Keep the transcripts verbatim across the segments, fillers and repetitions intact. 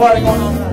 party going on now.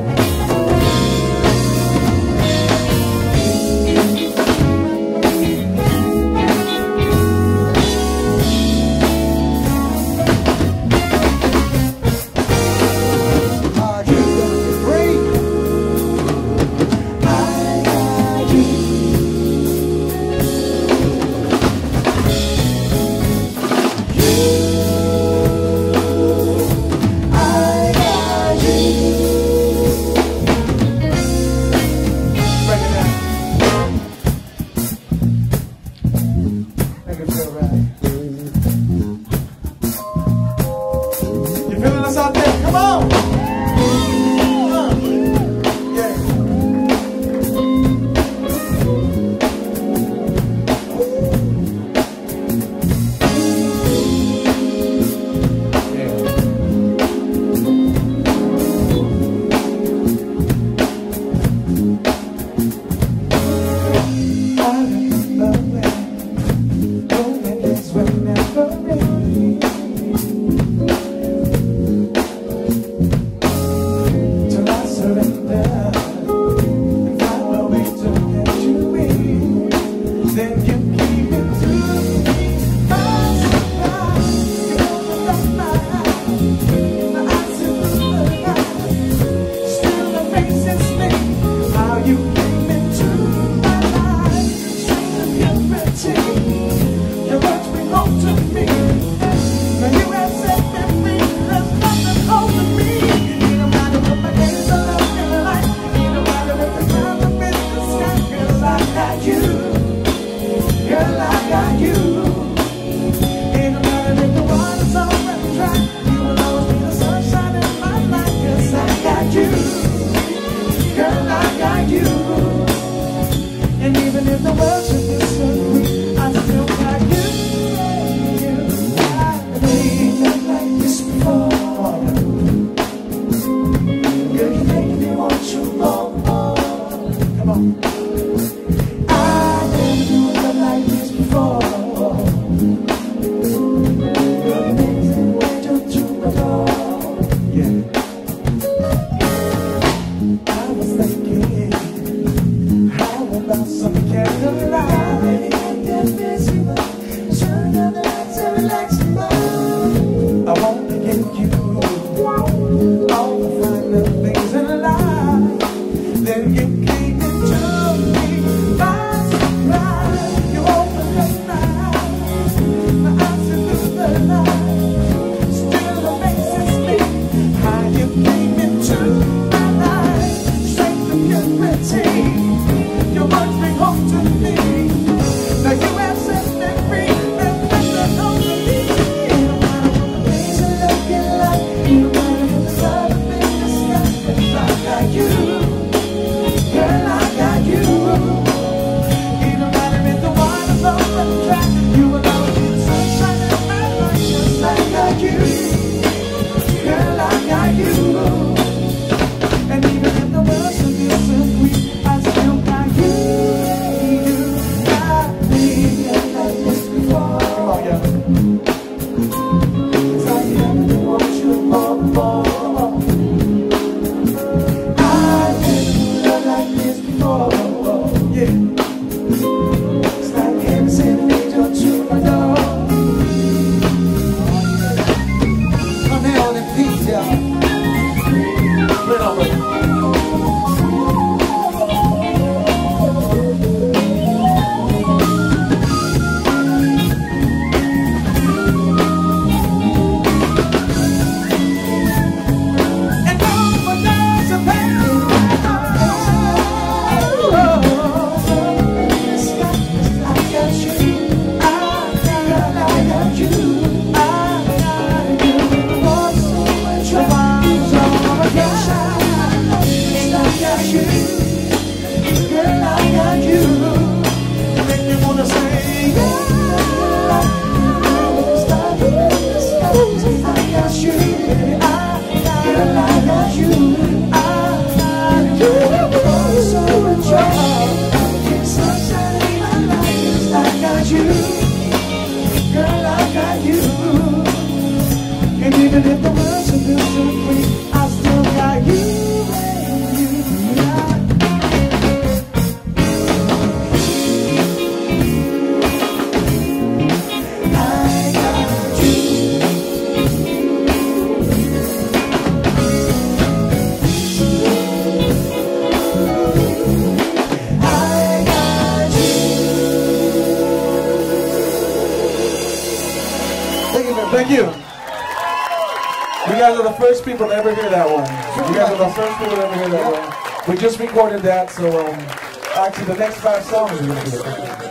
Your words bring hope to me. Now you have set me free. guys are the first people to ever hear that one. You guys are the first people to ever hear that one. We just recorded that, so um, actually the next five songs are going to be